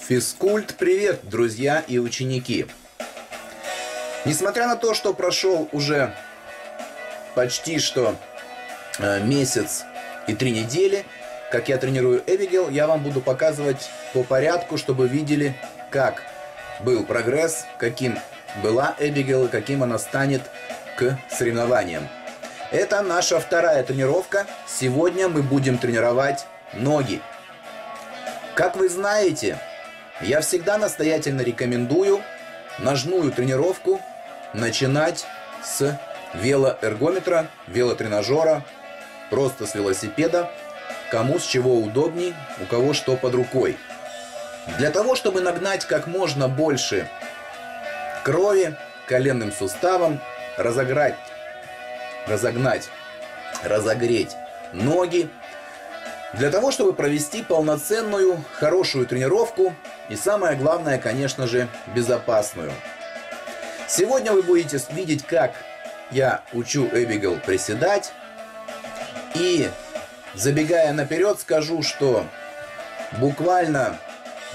Физкульт, привет, друзья и ученики! Несмотря на то, что прошел уже почти что месяц и 3 недели, как я тренирую Эбигейл, я вам буду показывать по порядку, чтобы видели, как был прогресс, каким была Эбигейл и каким она станет к соревнованиям. Это наша вторая тренировка. Сегодня мы будем тренировать ноги. Как вы знаете, я всегда настоятельно рекомендую ножную тренировку начинать с велоэргометра, велотренажера, просто с велосипеда, кому с чего удобней, у кого что под рукой. Для того, чтобы нагнать как можно больше крови коленным суставом, разогреть ноги, для того, чтобы провести полноценную, хорошую тренировку и, самое главное, конечно же, безопасную. Сегодня вы будете видеть, как я учу Эбигейл приседать. И, забегая наперед, скажу, что буквально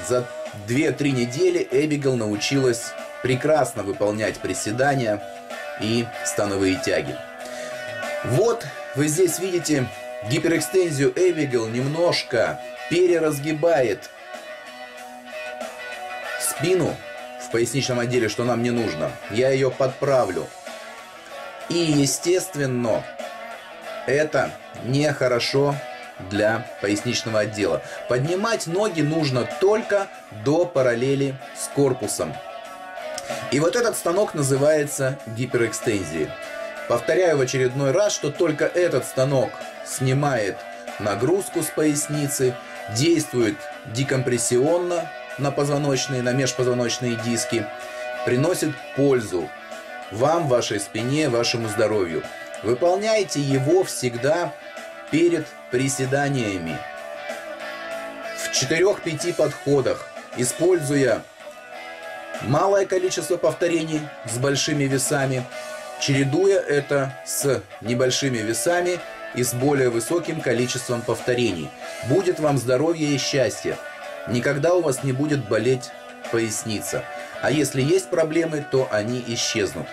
за 2-3 недели Эбигейл научилась прекрасно выполнять приседания и становые тяги. Вот вы здесь видите... Гиперэкстензию Эбигейл немножко переразгибает спину в поясничном отделе, что нам не нужно. Я ее подправлю. И, естественно, это нехорошо для поясничного отдела. Поднимать ноги нужно только до параллели с корпусом. И вот этот станок называется гиперэкстензией. Повторяю в очередной раз, что только этот станок снимает нагрузку с поясницы, действует декомпрессионно на позвоночные, на межпозвоночные диски, приносит пользу вам, вашей спине, вашему здоровью. Выполняйте его всегда перед приседаниями в 4-5 подходах, используя малое количество повторений с большими весами, чередуя это с небольшими весами и с более высоким количеством повторений. Будет вам здоровье и счастье. Никогда у вас не будет болеть поясница. А если есть проблемы, то они исчезнут.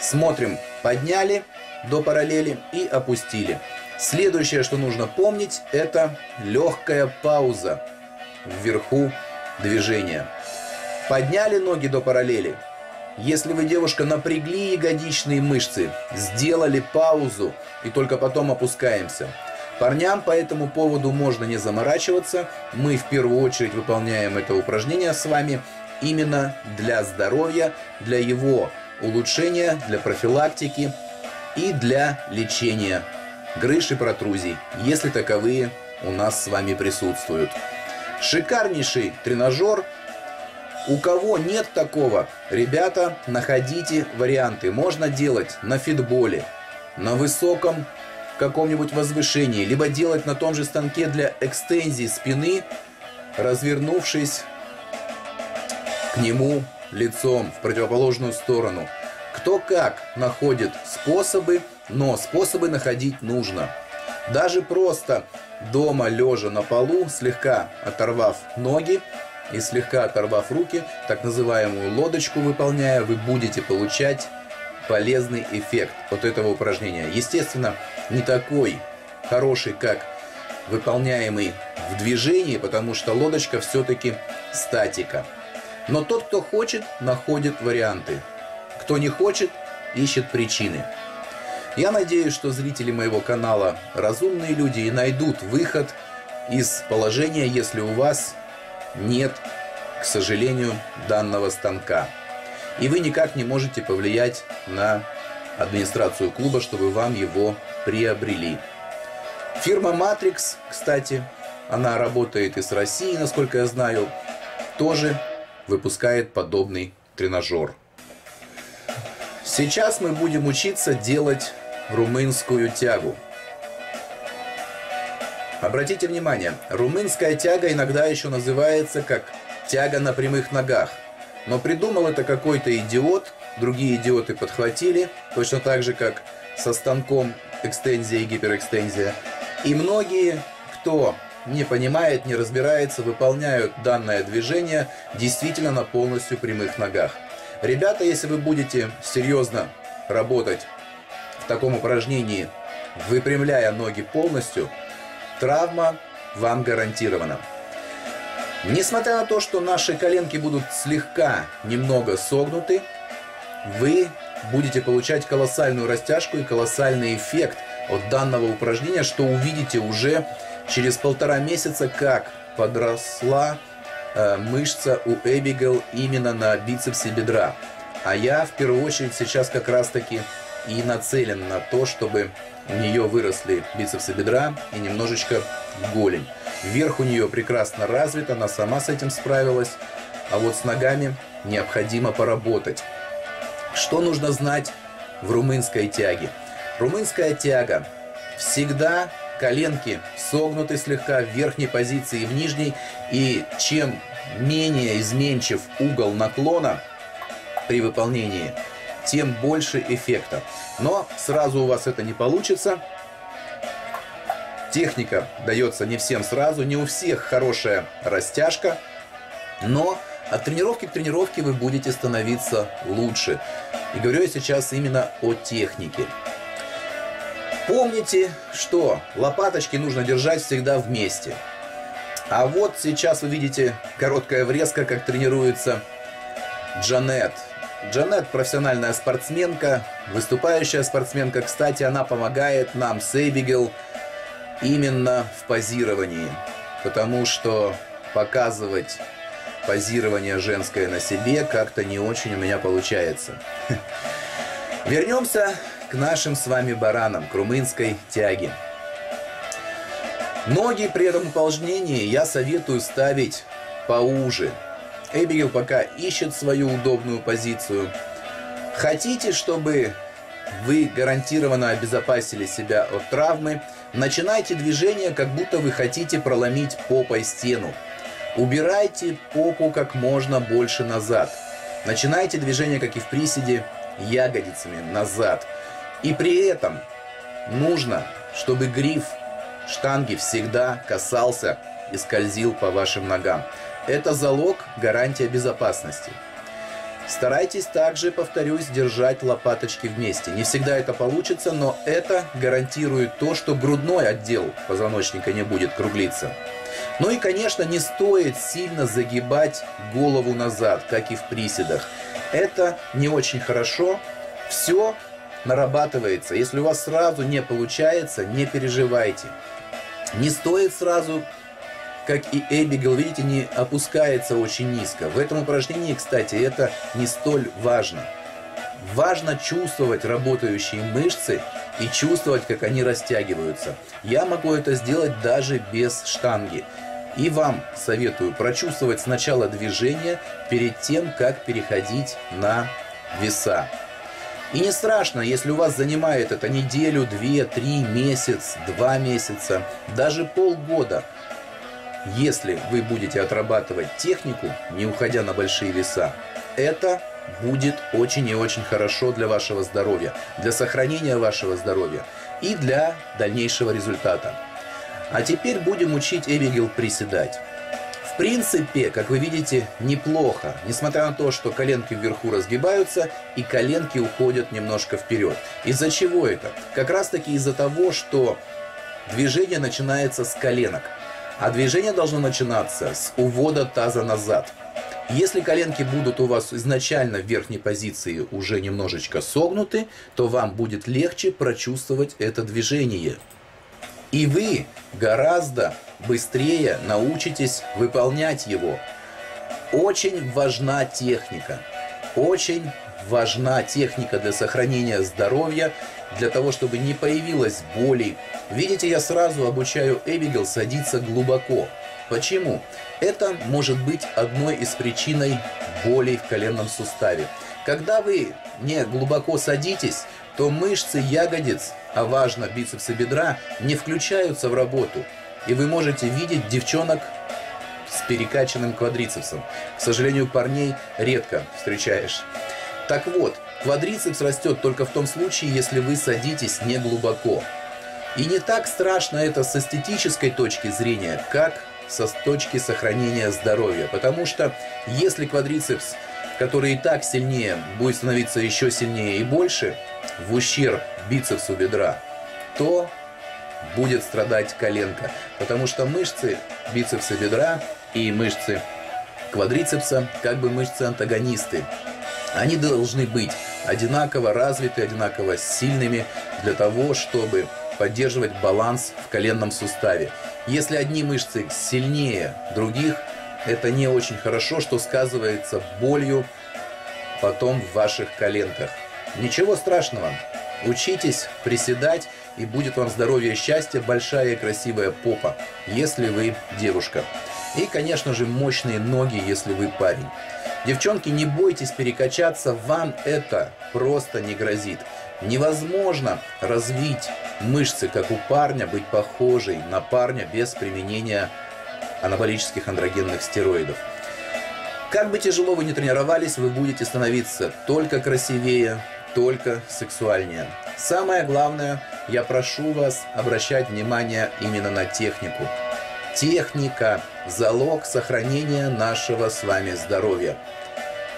Смотрим. Подняли до параллели и опустили. Следующее, что нужно помнить, это легкая пауза вверху движения. Подняли ноги до параллели. Если вы, девушка, напрягли ягодичные мышцы, сделали паузу и только потом опускаемся. Парням по этому поводу можно не заморачиваться. Мы в первую очередь выполняем это упражнение с вами именно для здоровья, для его улучшения, для профилактики и для лечения грыж и протрузий, если таковые у нас с вами присутствуют. Шикарнейший тренажер. У кого нет такого, ребята, находите варианты. Можно делать на фитболе, на высоком каком-нибудь возвышении, либо делать на том же станке для экстензии спины, развернувшись к нему лицом в противоположную сторону. Кто как находит способы, но способы находить нужно. Даже просто дома, лежа на полу, слегка оторвав ноги и слегка оторвав руки, так называемую лодочку выполняя, вы будете получать полезный эффект от этого упражнения. Естественно, не такой хороший, как выполняемый в движении, потому что лодочка все-таки статика. Но тот, кто хочет, находит варианты. Кто не хочет, ищет причины. Я надеюсь, что зрители моего канала разумные люди и найдут выход из положения, если у вас нет, к сожалению, данного станка. И вы никак не можете повлиять на администрацию клуба, чтобы вам его приобрели. Фирма Matrix, кстати, она работает и с Россией, насколько я знаю, тоже выпускает подобный тренажер. Сейчас мы будем учиться делать румынскую тягу. Обратите внимание, румынская тяга иногда еще называется как тяга на прямых ногах. Но придумал это какой-то идиот, другие идиоты подхватили, точно так же, как со станком экстензия и гиперэкстензия. И многие, кто не понимает, не разбирается, выполняют данное движение действительно на полностью прямых ногах. Ребята, если вы будете серьезно работать в таком упражнении, выпрямляя ноги полностью, травма вам гарантирована. Несмотря на то, что наши коленки будут слегка немного согнуты, вы будете получать колоссальную растяжку и колоссальный эффект от данного упражнения, что увидите уже через 1,5 месяца, как подросла мышца у Эбигейл именно на бицепсе бедра. А я в первую очередь сейчас как раз таки и нацелен на то, чтобы у нее выросли бицепсы бедра и немножечко голень. Верх у нее прекрасно развит, она сама с этим справилась, а вот с ногами необходимо поработать. Что нужно знать в румынской тяге? Румынская тяга. Всегда коленки согнуты слегка в верхней позиции и в нижней. И чем менее изменчив угол наклона при выполнении, тем больше эффекта. Но сразу у вас это не получится. Техника дается не всем сразу, не у всех хорошая растяжка, но от тренировки к тренировке вы будете становиться лучше. И говорю я сейчас именно о технике. Помните, что лопаточки нужно держать всегда вместе. А вот сейчас вы видите короткая врезка, как тренируется Джанет. Джанет – профессиональная спортсменка, выступающая спортсменка. Кстати, она помогает нам с Эбигейл именно в позировании. Потому что показывать позирование женское на себе как-то не очень у меня получается. Вернемся к нашим с вами баранам, к румынской тяге. Ноги при этом упражнении я советую ставить поуже. Эбигейл пока ищет свою удобную позицию. Хотите, чтобы вы гарантированно обезопасили себя от травмы, начинайте движение, как будто вы хотите проломить попой стену. Убирайте попу как можно больше назад. Начинайте движение, как и в приседе, ягодицами назад. И при этом нужно, чтобы гриф штанги всегда касался и скользил по вашим ногам. Это залог, гарантия безопасности. Старайтесь также, повторюсь, держать лопаточки вместе. Не всегда это получится, но это гарантирует то, что грудной отдел позвоночника не будет круглиться. Ну и, конечно, не стоит сильно загибать голову назад, как и в приседах. Это не очень хорошо. Все нарабатывается. Если у вас сразу не получается, не переживайте. Не стоит сразу, как и Эбигейл, видите, не опускается очень низко. В этом упражнении, кстати, это не столь важно. Важно чувствовать работающие мышцы и чувствовать, как они растягиваются. Я могу это сделать даже без штанги. И вам советую прочувствовать сначала движение, перед тем, как переходить на веса. И не страшно, если у вас занимает это неделю, две, 3 месяца, 2 месяца, даже полгода. Если вы будете отрабатывать технику, не уходя на большие веса, это будет очень и очень хорошо для вашего здоровья, для сохранения вашего здоровья и для дальнейшего результата. А теперь будем учить Эбигейл приседать. В принципе, как вы видите, неплохо, несмотря на то, что коленки вверху разгибаются и коленки уходят немножко вперед. Из-за чего это? Как раз таки из-за того, что движение начинается с коленок, а движение должно начинаться с увода таза назад. Если коленки будут у вас изначально в верхней позиции уже немножечко согнуты, то вам будет легче прочувствовать это движение. И вы гораздо быстрее научитесь выполнять его. Очень важна техника. Очень важна техника для сохранения здоровья, для того, чтобы не появилось боли. Видите, я сразу обучаю Эбигейл садиться глубоко. Почему? Это может быть одной из причин боли в коленном суставе. Когда вы не глубоко садитесь, то мышцы ягодиц, а важно бицепсы бедра, не включаются в работу. И вы можете видеть девчонок с перекачанным квадрицепсом. К сожалению, парней редко встречаешь. Так вот, квадрицепс растет только в том случае, если вы садитесь не глубоко. И не так страшно это с эстетической точки зрения, как со точки сохранения здоровья. Потому что если квадрицепс, который и так сильнее, будет становиться еще сильнее и больше, в ущерб бицепсу бедра, то будет страдать коленка. Потому что мышцы бицепса бедра и мышцы квадрицепса как бы мышцы-антагонисты. Они должны быть одинаково развиты, одинаково сильными для того, чтобы поддерживать баланс в коленном суставе. Если одни мышцы сильнее других, это не очень хорошо, что сказывается болью потом в ваших коленках. Ничего страшного. Учитесь приседать, и будет вам здоровье и счастье, большая и красивая попа, если вы девушка. И, конечно же, мощные ноги, если вы парень. Девчонки, не бойтесь перекачаться, вам это просто не грозит. Невозможно развить мышцы, как у парня, быть похожей на парня без применения анаболических андрогенных стероидов. Как бы тяжело вы ни тренировались, вы будете становиться только красивее, только сексуальнее. Самое главное, я прошу вас обращать внимание именно на технику. Техника – залог сохранения нашего с вами здоровья.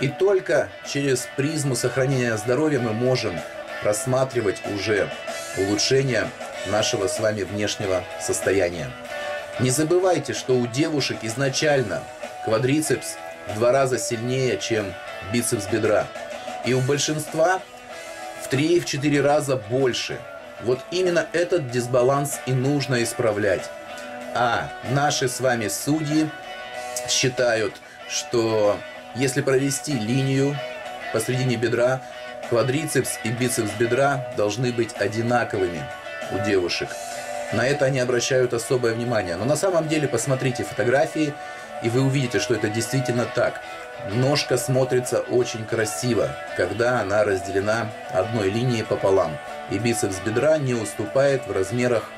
И только через призму сохранения здоровья мы можем рассматривать уже улучшение нашего с вами внешнего состояния. Не забывайте, что у девушек изначально квадрицепс в 2 раза сильнее, чем бицепс бедра. И у большинства в 3–4 раза больше. Вот именно этот дисбаланс и нужно исправлять. А наши с вами судьи считают, что если провести линию посредине бедра, квадрицепс и бицепс бедра должны быть одинаковыми у девушек. На это они обращают особое внимание. Но на самом деле посмотрите фотографии, и вы увидите, что это действительно так. Ножка смотрится очень красиво, когда она разделена одной линией пополам. И бицепс бедра не уступает в размерах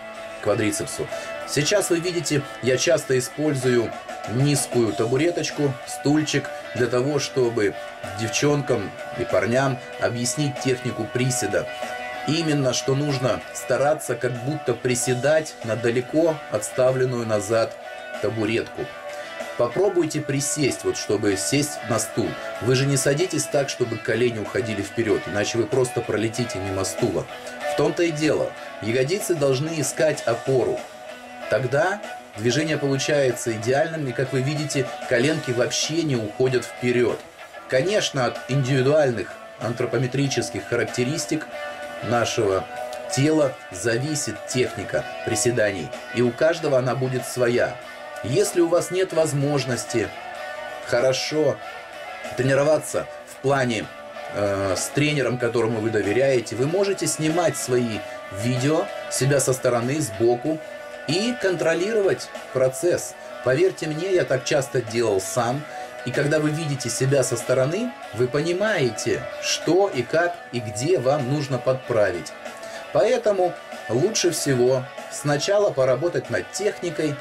квадрицепсу. Сейчас вы видите, я часто использую низкую табуреточку, стульчик, для того, чтобы девчонкам и парням объяснить технику приседа. Именно что нужно стараться как будто приседать на далеко отставленную назад табуретку. Попробуйте присесть, вот чтобы сесть на стул. Вы же не садитесь так, чтобы колени уходили вперед, иначе вы просто пролетите мимо стула. В том-то и дело. Ягодицы должны искать опору. Тогда движение получается идеальным, и, как вы видите, коленки вообще не уходят вперед. Конечно, от индивидуальных антропометрических характеристик нашего тела зависит техника приседаний, и у каждого она будет своя. Если у вас нет возможности хорошо тренироваться в плане с тренером, которому вы доверяете, вы можете снимать свои видео, себя со стороны, сбоку, и контролировать процесс. Поверьте мне, я так часто делал сам. И когда вы видите себя со стороны, вы понимаете, что и как и где вам нужно подправить. Поэтому лучше всего сначала поработать над техникой,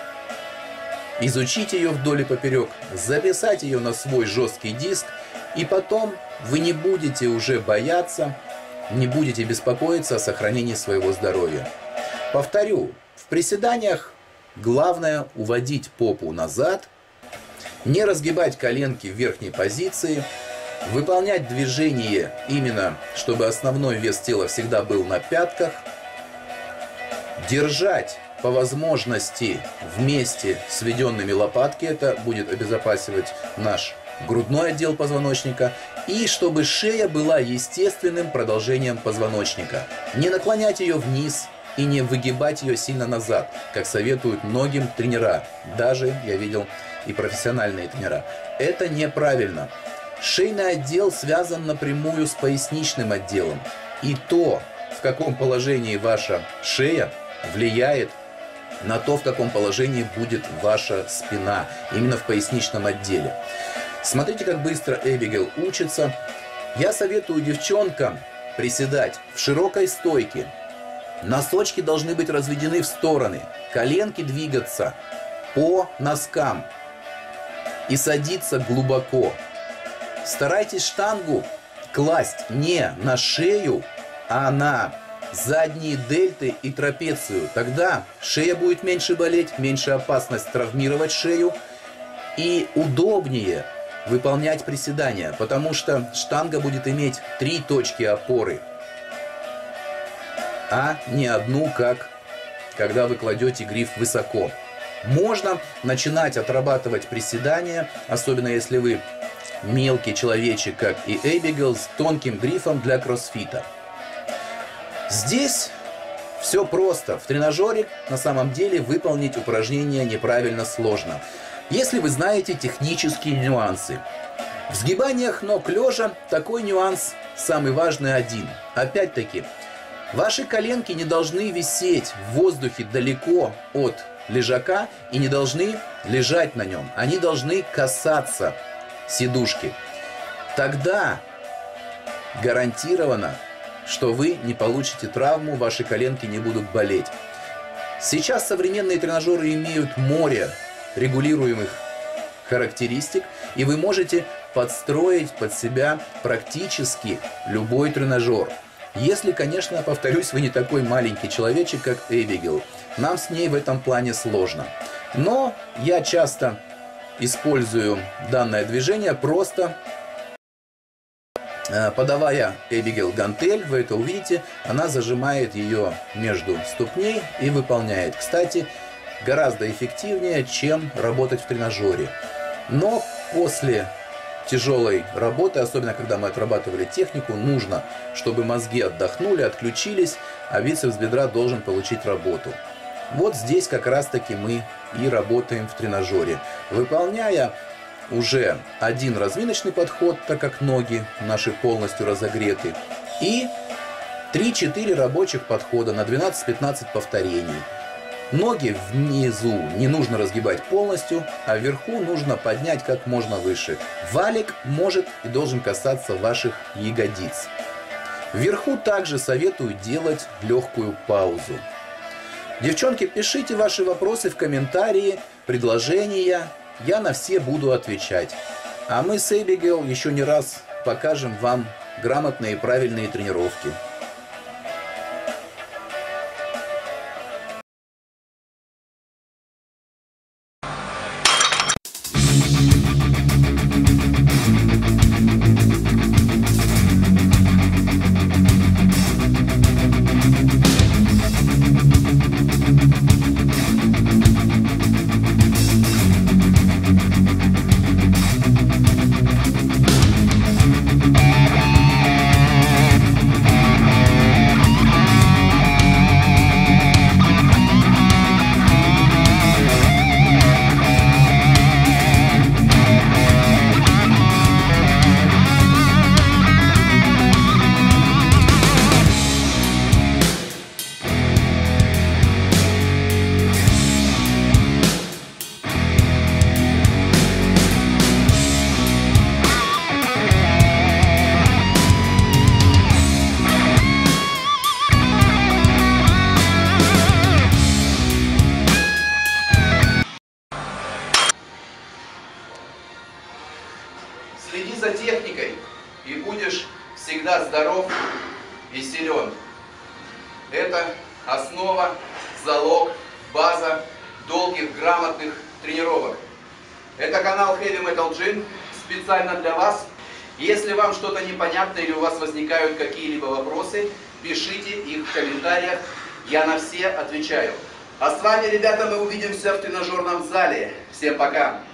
изучить ее вдоль и поперек, записать ее на свой жесткий диск, и потом вы не будете уже бояться, не будете беспокоиться о сохранении своего здоровья. Повторю, в приседаниях главное уводить попу назад, не разгибать коленки в верхней позиции, выполнять движение именно, чтобы основной вес тела всегда был на пятках, держать по возможности вместе сведенными лопатки, это будет обезопасивать наш грудной отдел позвоночника, и чтобы шея была естественным продолжением позвоночника. Не наклонять ее вниз и не выгибать ее сильно назад, как советуют многим тренера. Даже я видел и профессиональные тренера. Это неправильно. Шейный отдел связан напрямую с поясничным отделом. И то, в каком положении ваша шея, влияет на то, в каком положении будет ваша спина, именно в поясничном отделе. Смотрите, как быстро Эбигейл учится. Я советую девчонкам приседать в широкой стойке. Носочки должны быть разведены в стороны, коленки двигаться по носкам и садиться глубоко. Старайтесь штангу класть не на шею, а на задние дельты и трапецию. Тогда шея будет меньше болеть, меньше опасность травмировать шею и удобнее выполнять приседания, потому что штанга будет иметь 3 точки опоры, а не одну, как когда вы кладете гриф высоко. Можно начинать отрабатывать приседания, особенно если вы мелкий человечек, как и Эбигейл, с тонким грифом для кроссфита. Здесь все просто. В тренажере на самом деле выполнить упражнение неправильно сложно, если вы знаете технические нюансы. В сгибаниях ног лежа такой нюанс самый важный один. Опять-таки, ваши коленки не должны висеть в воздухе далеко от лежака и не должны лежать на нем. Они должны касаться сидушки. Тогда гарантированно, что вы не получите травму, ваши коленки не будут болеть. Сейчас современные тренажеры имеют море регулируемых характеристик, и вы можете подстроить под себя практически любой тренажер. Если, конечно, повторюсь, вы не такой маленький человечек, как Эбигейл. Нам с ней в этом плане сложно. Но я часто использую данное движение, просто подавая Эбигейл гантель, вы это увидите, она зажимает ее между ступней и выполняет. Кстати, гораздо эффективнее, чем работать в тренажере. Но после тяжелой работы, особенно когда мы отрабатывали технику, нужно, чтобы мозги отдохнули, отключились, а бицепс бедра должен получить работу. Вот здесь как раз таки мы и работаем в тренажере, выполняя уже один разминочный подход, так как ноги наши полностью разогреты, и 3-4 рабочих подхода на 12-15 повторений. Ноги внизу не нужно разгибать полностью, а вверху нужно поднять как можно выше. Валик может и должен касаться ваших ягодиц. Вверху также советую делать легкую паузу. Девчонки, пишите ваши вопросы в комментарии, предложения. Я на все буду отвечать. А мы с Эбигейл еще не раз покажем вам грамотные и правильные тренировки. Следи за техникой, и будешь всегда здоров и силен. Это основа, залог, база долгих грамотных тренировок. Это канал Heavy Metal Gym специально для вас. Если вам что-то непонятно или у вас возникают какие-либо вопросы, пишите их в комментариях, я на все отвечаю. А с вами, ребята, мы увидимся в тренажерном зале. Всем пока!